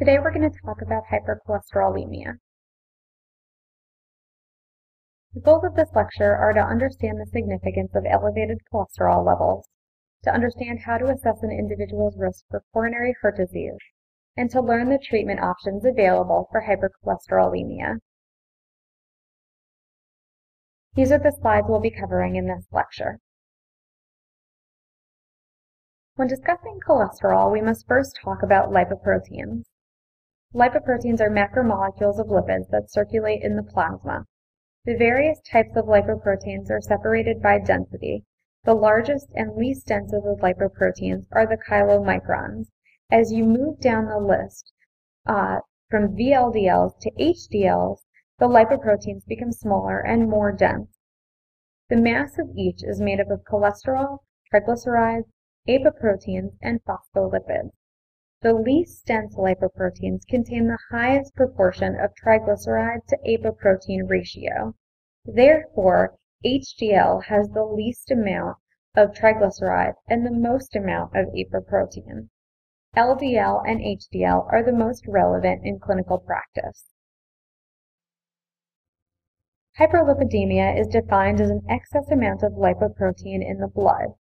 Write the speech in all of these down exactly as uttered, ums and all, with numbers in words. Today we're going to talk about hypercholesterolemia. The goals of this lecture are to understand the significance of elevated cholesterol levels, to understand how to assess an individual's risk for coronary heart disease, and to learn the treatment options available for hypercholesterolemia. These are the slides we'll be covering in this lecture. When discussing cholesterol, we must first talk about lipoproteins. Lipoproteins are macromolecules of lipids that circulate in the plasma. The various types of lipoproteins are separated by density. The largest and least dense of the lipoproteins are the chylomicrons. As you move down the list uh, from V L D Ls to H D Ls, the lipoproteins become smaller and more dense. The mass of each is made up of cholesterol, triglycerides, apoproteins, and phospholipids. The least dense lipoproteins contain the highest proportion of triglyceride to apoprotein ratio. Therefore, H D L has the least amount of triglyceride and the most amount of apoprotein. L D L and H D L are the most relevant in clinical practice. Hyperlipidemia is defined as an excess amount of lipoprotein in the blood.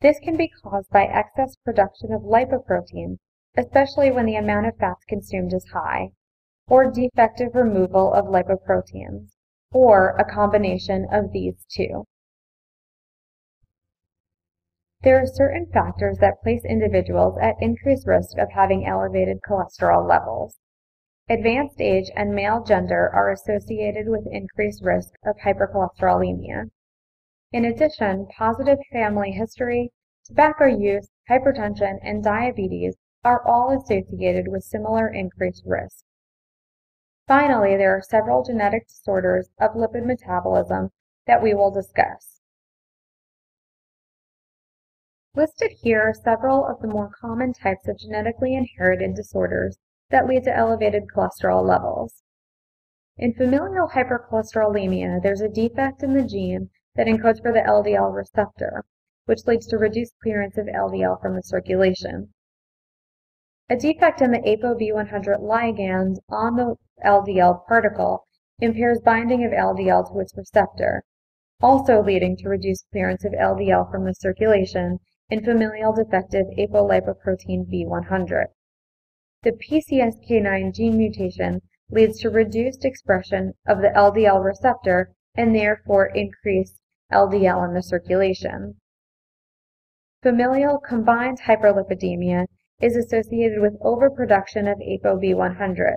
This can be caused by excess production of lipoprotein, especially when the amount of fats consumed is high, or defective removal of lipoproteins, or a combination of these two. There are certain factors that place individuals at increased risk of having elevated cholesterol levels. Advanced age and male gender are associated with increased risk of hypercholesterolemia. In addition, positive family history, tobacco use, hypertension, and diabetes are all associated with similar increased risk. Finally, there are several genetic disorders of lipid metabolism that we will discuss. Listed here are several of the more common types of genetically inherited disorders that lead to elevated cholesterol levels. In familial hypercholesterolemia, there's a defect in the gene that encodes for the L D L receptor, which leads to reduced clearance of L D L from the circulation. A defect in the ApoB one hundred ligand on the L D L particle impairs binding of L D L to its receptor, also leading to reduced clearance of L D L from the circulation in familial defective apolipoprotein B one hundred. The P C S K nine gene mutation leads to reduced expression of the L D L receptor and therefore increased L D L in the circulation. Familial combined hyperlipidemia is associated with overproduction of ApoB one hundred.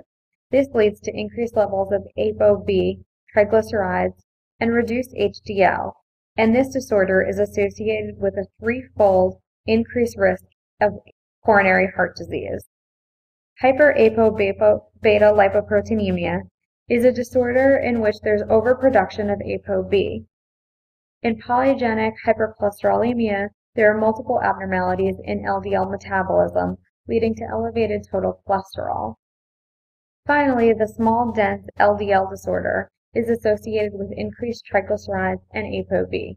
This leads to increased levels of ApoB, triglycerides, and reduced H D L, and this disorder is associated with a threefold increased risk of coronary heart disease. Hyperapo beta lipoproteinemia is a disorder in which there's overproduction of ApoB. In polygenic hypercholesterolemia, there are multiple abnormalities in L D L metabolism, leading to elevated total cholesterol. Finally, the small dense L D L disorder is associated with increased triglycerides and ApoB.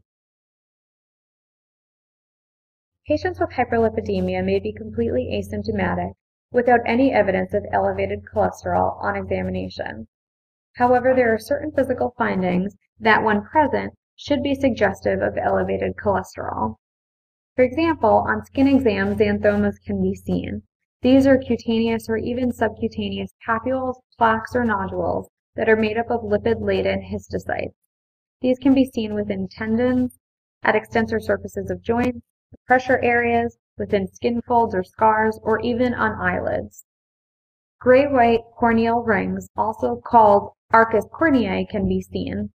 Patients with hyperlipidemia may be completely asymptomatic without any evidence of elevated cholesterol on examination. However, there are certain physical findings that, when present, should be suggestive of elevated cholesterol. For example, on skin exams, xanthomas can be seen. These are cutaneous or even subcutaneous papules, plaques, or nodules that are made up of lipid-laden histocytes. These can be seen within tendons, at extensor surfaces of joints, pressure areas, within skin folds or scars, or even on eyelids. Gray-white corneal rings, also called arcus corneae, can be seen.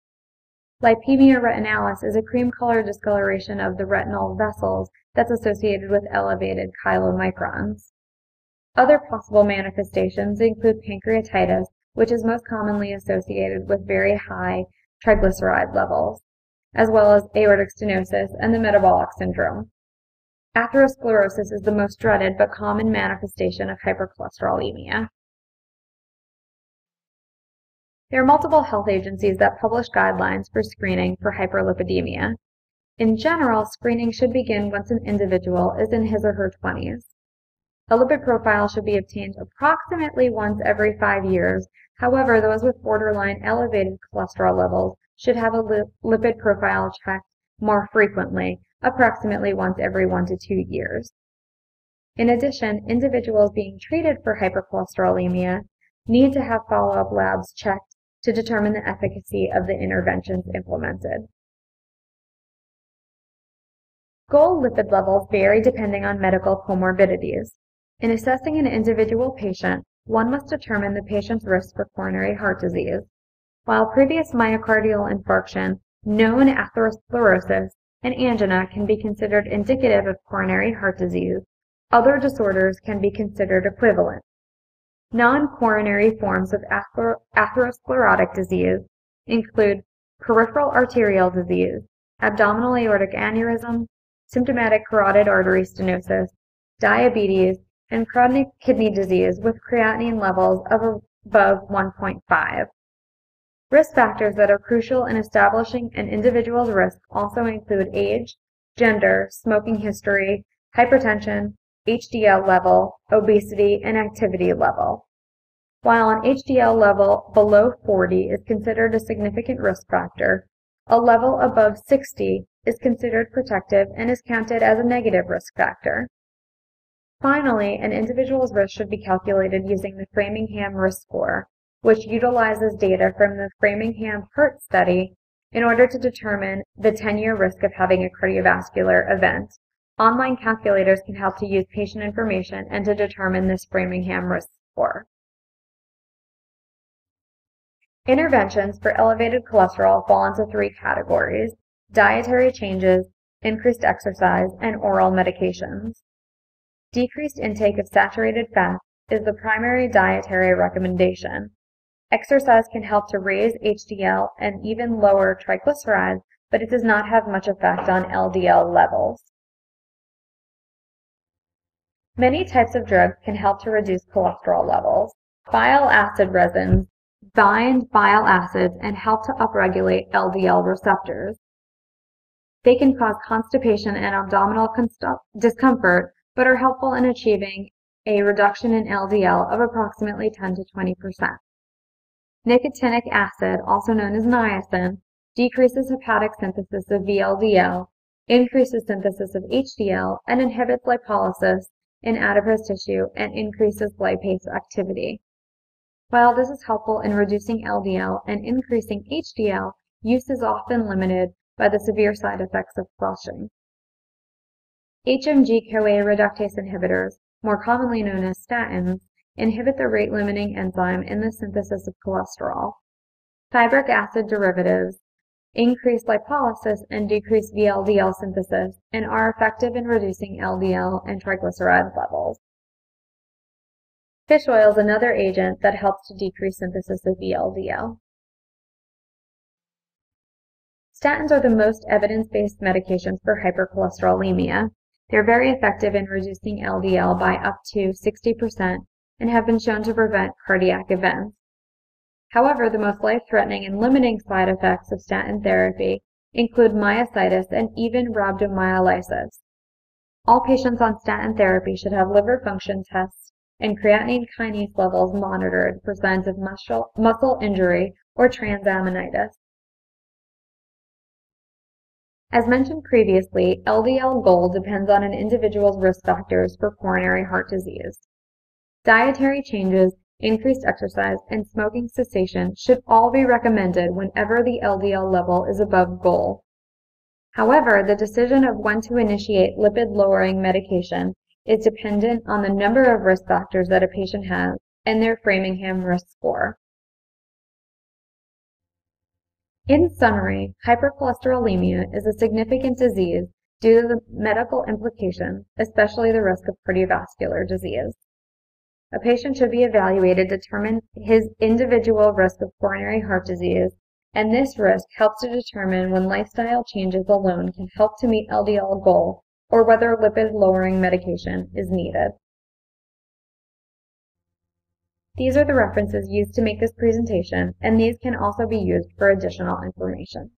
Lipemia retinalis is a cream-colored discoloration of the retinal vessels that's associated with elevated chylomicrons. Other possible manifestations include pancreatitis, which is most commonly associated with very high triglyceride levels, as well as aortic stenosis and the metabolic syndrome. Atherosclerosis is the most dreaded but common manifestation of hypercholesterolemia. There are multiple health agencies that publish guidelines for screening for hyperlipidemia. In general, screening should begin once an individual is in his or her twenties. A lipid profile should be obtained approximately once every five years. However, those with borderline elevated cholesterol levels should have a lip lipid profile checked more frequently, approximately once every one to two years. In addition, individuals being treated for hypercholesterolemia need to have follow-up labs checked to determine the efficacy of the interventions implemented. Goal lipid levels vary depending on medical comorbidities. In assessing an individual patient, one must determine the patient's risk for coronary heart disease. While previous myocardial infarction, known atherosclerosis, and angina can be considered indicative of coronary heart disease, other disorders can be considered equivalent. Non-coronary forms of ather atherosclerotic disease include peripheral arterial disease, abdominal aortic aneurysm, symptomatic carotid artery stenosis, diabetes, and chronic kidney disease with creatinine levels of above one point five. Risk factors that are crucial in establishing an individual's risk also include age, gender, smoking history, hypertension, H D L level, obesity, and activity level. While an H D L level below forty is considered a significant risk factor, a level above sixty is considered protective and is counted as a negative risk factor. Finally, an individual's risk should be calculated using the Framingham Risk Score, which utilizes data from the Framingham Heart Study in order to determine the ten-year risk of having a cardiovascular event. Online calculators can help to use patient information and to determine this Framingham risk score. Interventions for elevated cholesterol fall into three categories: dietary changes, increased exercise, and oral medications. Decreased intake of saturated fats is the primary dietary recommendation. Exercise can help to raise H D L and even lower triglycerides, but it does not have much effect on L D L levels. Many types of drugs can help to reduce cholesterol levels. Bile acid resins bind bile acids and help to upregulate L D L receptors. They can cause constipation and abdominal discomfort, but are helpful in achieving a reduction in L D L of approximately ten to twenty percent. Nicotinic acid, also known as niacin, decreases hepatic synthesis of V L D L, increases synthesis of H D L, and inhibits lipolysis in adipose tissue and increases lipase activity. While this is helpful in reducing L D L and increasing H D L, use is often limited by the severe side effects of flushing. H M G C O A reductase inhibitors, more commonly known as statins, inhibit the rate-limiting enzyme in the synthesis of cholesterol. Fibric acid derivatives increase lipolysis and decrease V L D L synthesis, and are effective in reducing L D L and triglyceride levels. Fish oil is another agent that helps to decrease synthesis of V L D L. Statins are the most evidence-based medications for hypercholesterolemia. They're very effective in reducing L D L by up to sixty percent and have been shown to prevent cardiac events. However, the most life-threatening and limiting side effects of statin therapy include myositis and even rhabdomyolysis. All patients on statin therapy should have liver function tests and creatinine kinase levels monitored for signs of muscle, muscle injury or transaminitis. As mentioned previously, L D L goal depends on an individual's risk factors for coronary heart disease. Dietary changes, increased exercise, and smoking cessation should all be recommended whenever the L D L level is above goal. However, the decision of when to initiate lipid-lowering medication is dependent on the number of risk factors that a patient has and their Framingham risk score. In summary, hypercholesterolemia is a significant disease due to the medical implications, especially the risk of cardiovascular disease. A patient should be evaluated to determine his individual risk of coronary heart disease, and this risk helps to determine when lifestyle changes alone can help to meet L D L goal or whether lipid-lowering medication is needed. These are the references used to make this presentation, and these can also be used for additional information.